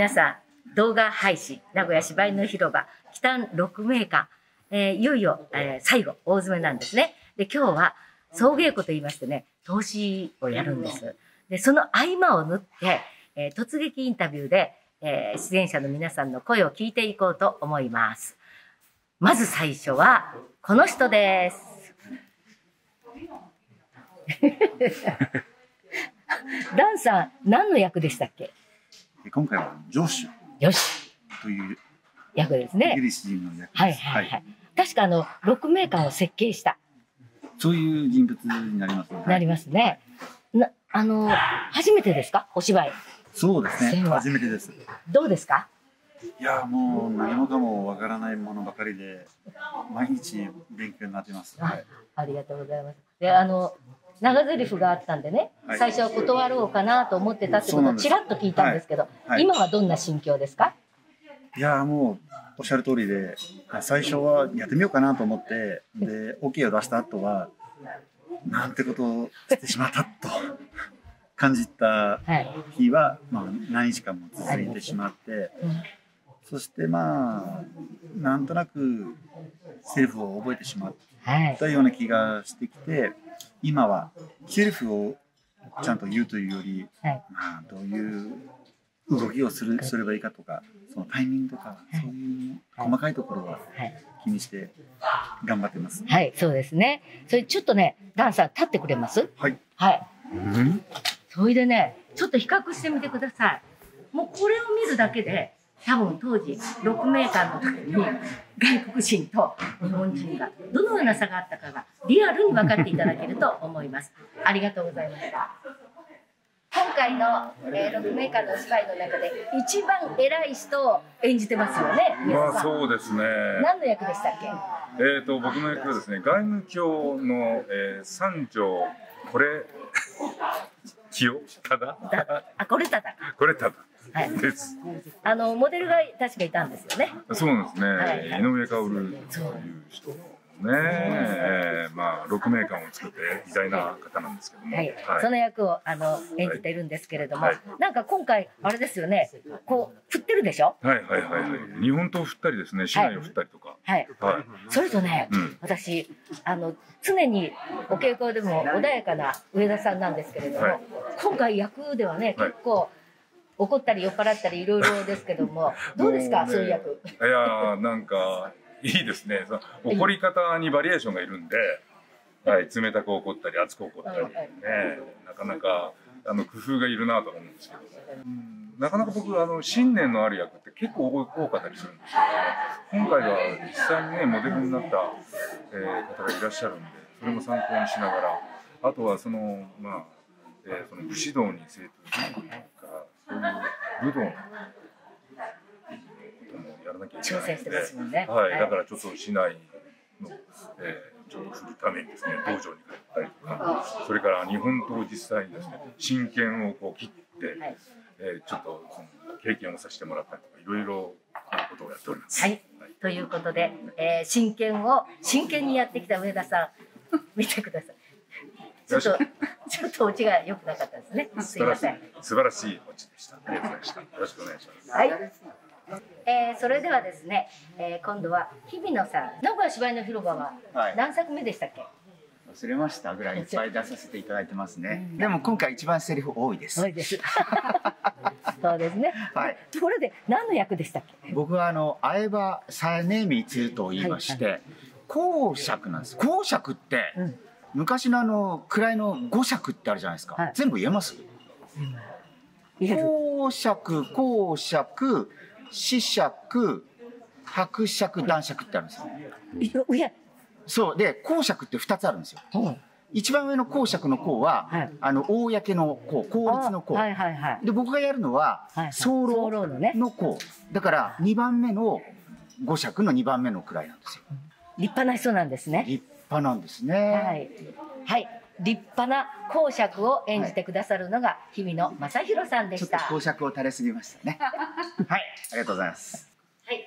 皆さん動画配信名古屋芝居の広場キタン鹿鳴館、いよいよ、最後大詰めなんですね。で今日は総稽古といいましてね、通しをやるんです。でその合間を縫って、突撃インタビューで、出演者の皆さんの声を聞いていこうと思います。まず最初はこの人です。ランさん、何の役でしたっけ？今回はジョシュという役ですね。イギリス人の役です。はいはいはい。確か鹿鳴館を設計したそういう人物になりますね。なりますね。初めてですか？お芝居。そうですね。初めてです。どうですか？いやもう何もかもわからないものばかりで毎日勉強になってます。はい。ありがとうございます。で長ゼリフがあったんでね、はい、最初は断ろうかなと思ってたってことをちらっと聞いたんですけど、はいはい、今はどんな心境ですか？いやもうおっしゃる通りで、最初はやってみようかなと思ってで OK を出した後はなんてことをしてしまったと感じた日は、まあ、何日間も続いてしまって。そしてまあなんとなくセリフを覚えてしまったような気がしてきて、はい、今はセリフをちゃんと言うというより、はい、まあどういう動きをすればいいかとか、そのタイミングとか、はい、そういう細かいところは気にして頑張ってます。はい、はい、そうですね。それちょっとね、ダンサー立ってくれます？はい。はい。うん、それでね、ちょっと比較してみてください。もうこれを見るだけで。多分当時鹿鳴館の時に外国人と日本人がどのような差があったかがリアルに分かっていただけると思います。ありがとうございました。今回の鹿鳴館のお芝居の中で一番偉い人を演じてますよね。まあそうですね。何の役でしたっけ？僕の役はですね、外務卿の三条これ清忠。あ、これ忠。これ忠。はい、モデルが確かいたんですよね。そうなんですね。井上薫という人のね、まあ鹿鳴館を作って偉大な方なんですけども、その役を演じているんですけれども、なんか今回あれですよね、こう振ってるでしょ。はいはいはい。日本刀を振ったりですね、市内を振ったりとか。はい。それとね、私常にお稽古でも穏やかな上田さんなんですけれども、今回役ではね結構。怒ったり酔っ払ったりいろいろですけども、どうですか、そういう役。いやなんかいいですね。怒り方にバリエーションがいるんで、はい、冷たく怒ったり熱く怒ったりね、なかなか工夫がいるなと思うんですけど、なかなか僕信念のある役って結構多かったりするんですけど、今回は実際にねモデルになった方がいらっしゃるんで、それも参考にしながら、あとはその武士道に精通して武道のやらなきゃいけないので、だからちょっと市内のちょっとするためにですね、道場に帰ったりとか、それから日本刀を実際にですね、真剣をこう切って、ちょっとその経験をさせてもらったりとか、いろいろなことをやっております。はい。ということで、真剣を真剣にやってきた上田さん、見てください。ちょっとオチが良くなかったですね。すいません。素晴らしいオチでした。ありがとうございました。よろしくお願いします。はい。それではですね、今度は日比野さん、名古屋芝居の広場は何作目でしたっけ？忘れましたぐらいいっぱい出させていただいてますね。でも今回一番セリフ多いです。多いです。そうですね。はい。ところで何の役でしたっけ？僕は相葉実光と言いまして、講釈なんです。講釈って。昔の位の五尺ってあるじゃないですか。はい、全部言えます。公爵、子爵、伯爵、男爵ってあるんですよ。そうで、公爵って二つあるんですよ。はい、一番上の公爵の公は、はい、公の公、公立の公。で、僕がやるのは、僧郎の公。だから、二番目の五尺の二番目の位なんですよ。立派な人なんですね。なんですね。はい、はい、立派な講釈を演じてくださるのが日比野正博さんでした。講釈を垂れすぎましたね。はい、ありがとうございます。はい、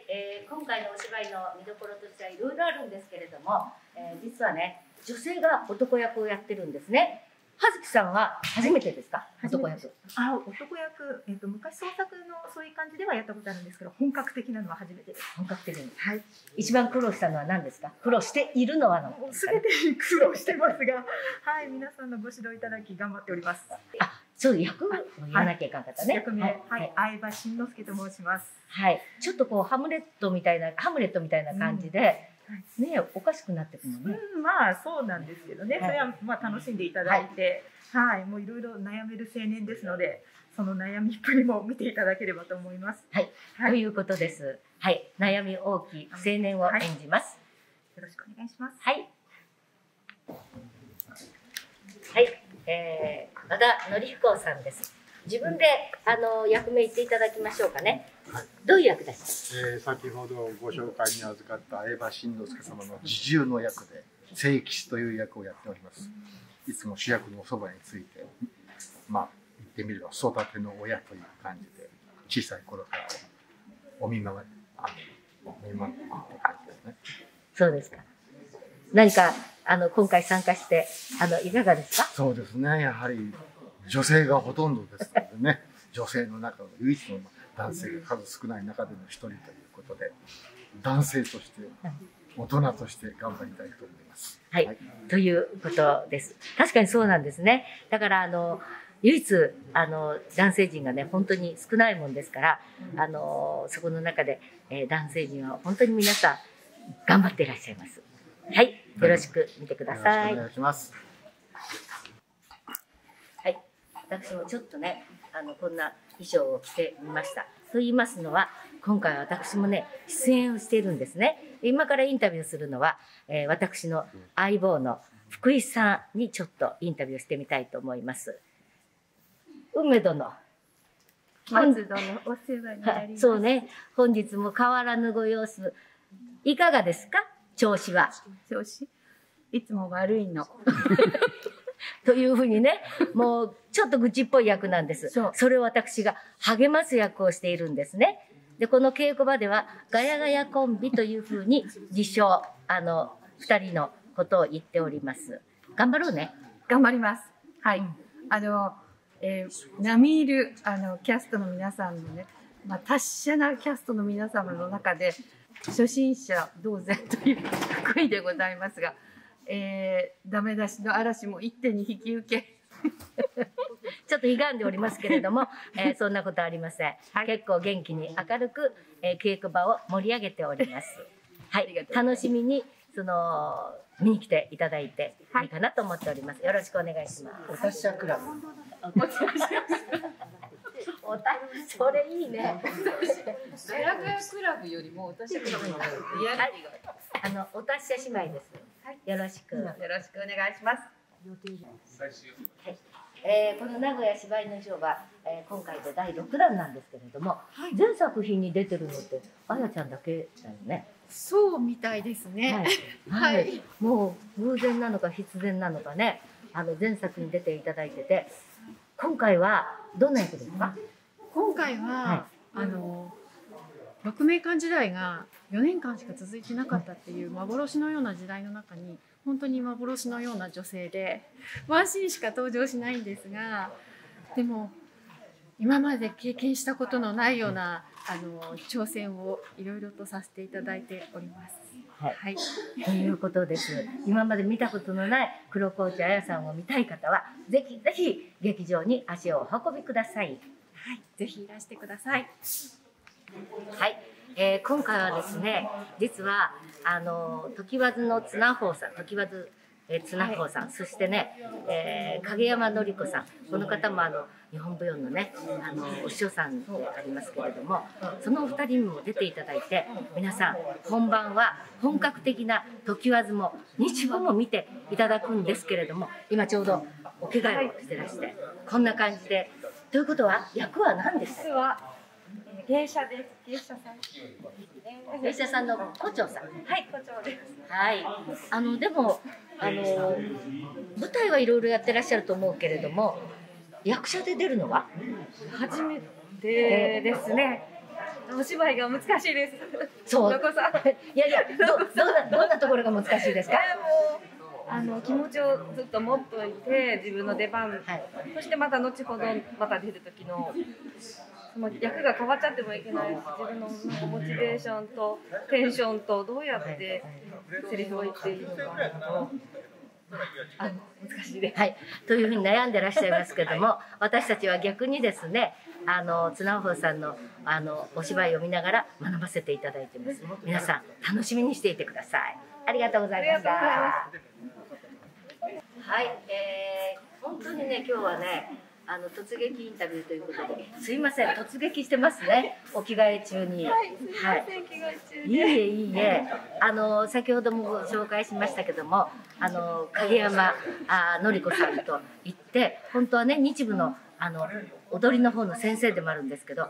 今回のお芝居の見どころとしてはいろいろあるんですけれども、実はね、女性が男役をやってるんですね。葉月さんは初めてですか？男役。男役、昔創作のそういう感じではやったことあるんですけど、本格的なのは初めてです。本格的に。はい。一番苦労したのは何ですか？苦労しているのは何ですか？全て苦労してますが、はい、皆さんのご指導いただき頑張っております。あ、そう役を言わなきゃいかんかったね。役名、はい、相葉慎之介と申します。はい。ちょっとこうハムレットみたいな感じで。ね、おかしくなってくるね。まあそうなんですけどね、それはまあ楽しんでいただいて、はい、もういろいろ悩める青年ですので、その悩みっぷりも見ていただければと思います。はい、ということです。はい、悩み多き青年を演じます。よろしくお願いします。はい。はい、和田典彦さんです。自分で役名言っていただきましょうかね。はい、どういう役ですか？先ほどご紹介に預かった相葉慎之介様の侍従の役で聖吉という役をやっております。いつも主役のおそばについて、まあ言ってみれば育ての親という感じで、小さい頃からお見守り、感じですね。そうですか。何か今回参加していかがですか？そうですね。やはり女性がほとんどですのでね、女性の中の唯一の男性が数少ない中での一人ということで、男性として、大人として頑張りたいと思います。はい、はい、ということです。確かにそうなんですね。だから唯一男性陣がね、本当に少ないもんですから、そこの中で、男性陣は本当に皆さん頑張っていらっしゃいます。はい、よろしく見てください。よろしくお願いします。私もちょっとね、こんな衣装を着てみました。と言いますのは、今回私もね、出演をしているんですね。今からインタビューするのは、私の相棒の福井さんにちょっとインタビューしてみたいと思います。梅殿。松殿、お世話になります。そうね、本日も変わらぬご様子。いかがですか？調子は。調子？いつも悪いの。というふうにね、もうちょっと愚痴っぽい役なんです。それを私が励ます役をしているんですね。で、この稽古場ではガヤガヤコンビというふうに自称、二人のことを言っております。頑張ろうね。頑張ります。はい。並みいるキャストの皆さんのね、まあ達者なキャストの皆様の中で初心者同然という福井でございますが。ダメ出しの嵐も一手に引き受けちょっと歪んでおりますけれども、そんなことありません、はい、結構元気に明るく、稽古場を盛り上げております。はい、楽しみに見に来ていただいていいかなと思っております。よろしくお願いします。お達者クラブ。それいいね。ガヤガヤクラブよりもお達者クラブの方がやる。お達者姉妹です。よろしくお願いします。この名古屋芝居の城は、今回で第6弾なんですけれども、はい、全作品に出てるのってあやちゃんだけだよね。そうみたいですね。はい。はいはい、もう偶然なのか必然なのかね、全作に出ていただいてて、今回はどんな役ですか？今回は、はい、鹿鳴館時代が4年間しか続いてなかったっていう幻のような時代の中に、本当に幻のような女性でワンシーンしか登場しないんですが、でも今まで経験したことのないような挑戦をいろいろとさせていただいております。はい、ということです。今まで見たことのない黒河内綾さんを見たい方は、ぜひぜひ劇場に足をお運びください。はい、ぜひいらしてください。はい、今回はですね、実は常盤の綱宝さん、はい、そしてね、影山典子さん、この方も日本舞踊のね、お師匠さんでありますけれども、そのお二人にも出ていただいて、皆さん本番は本格的な常盤も日舞も見ていただくんですけれども、今ちょうどお着替えをしてらして、はい、こんな感じで。ということは役は何でしたか？芸者です。芸者さんの胡蝶さん。はい、胡蝶です。はい。でも舞台はいろいろやってらっしゃると思うけれども、役者で出るのは初めてですね。お芝居が難しいです。そう。いやいや、どんなところが難しいですか？気持ちをずっと持っといて自分の出番、はい、そしてまた後ほどまた出る時のその役が変わっちゃってもいけないし、自分のモチベーションとテンションとどうやってセリフを言っていいのかなと。難しいです、はい、というふうに悩んでらっしゃいますけども、私たちは逆にですね、綱豊さんのお芝居を見ながら学ばせていただいてます。皆さん楽しみにしていてください。ありがとうございました。はい、本当にね、今日はね、突撃インタビューということで、すいません、突撃してますね。お着替え中に。はい、すいません、着替え中に。いえいえいえ、先ほどもご紹介しましたけども、影山典子さんと言って、本当はね、日舞の踊りの方の先生でもあるんですけど、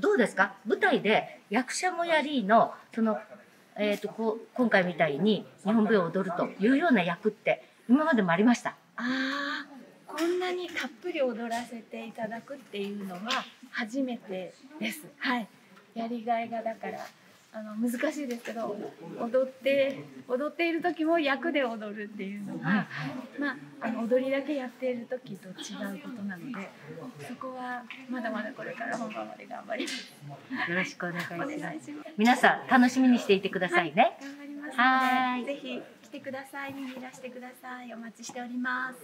どうですか？舞台で役者もやりのその今回みたいに日本舞踊を踊るというような役って今までもありました？ああ。こんなにたっぷり踊らせていただくっていうのは初めてです。はい、やりがいがだから難しいですけど、踊っている時も役で踊るっていうのが、まあ、踊りだけやっている時と違うことなので、そこはまだまだこれから本番まで頑張ります。よろしくお願いします。皆さん楽しみにしていてくださいね。はい、頑張りますので、ぜひ来てください。見にいらしてください。お待ちしております。